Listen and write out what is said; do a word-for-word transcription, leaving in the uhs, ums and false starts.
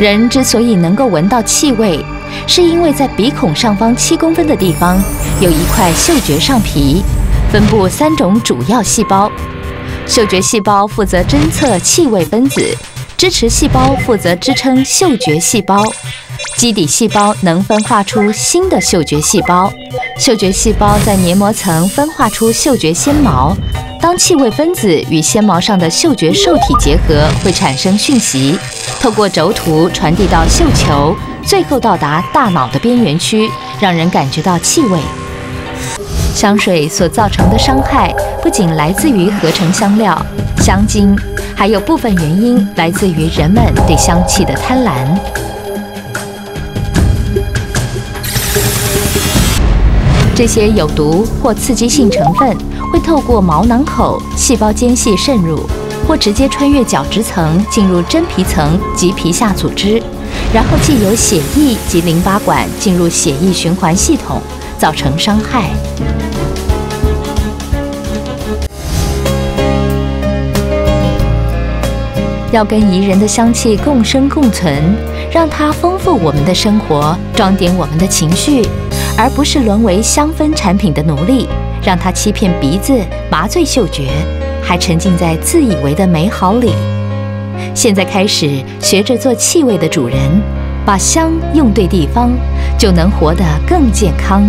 人之所以能够闻到气味，是因为在鼻孔上方七公分的地方有一块嗅觉上皮，分布三种主要细胞。嗅觉细胞负责侦测气味分子，支持细胞负责支撑嗅觉细胞，基底细胞能分化出新的嗅觉细胞。嗅觉细胞在黏膜层分化出嗅觉纤毛，当气味分子与纤毛上的嗅觉受体结合，会产生讯息，透过轴突传递到嗅球，最后到达大脑的边缘区，让人感觉到气味。香水所造成的伤害不仅来自于合成香料、香精，还有部分原因来自于人们对香气的贪婪。这些有毒或刺激性成分会透过毛囊口、细胞间隙渗入，或直接穿越角质层进入真皮层及皮下组织，然后既由血液及淋巴管进入血液循环系统，造成伤害。要跟宜人的香气共生共存，让它丰富我们的生活，装点我们的情绪，而不是沦为香氛产品的奴隶，让它欺骗鼻子，麻醉嗅觉，还沉浸在自以为的美好里。现在开始学着做气味的主人，把香用对地方，就能活得更健康。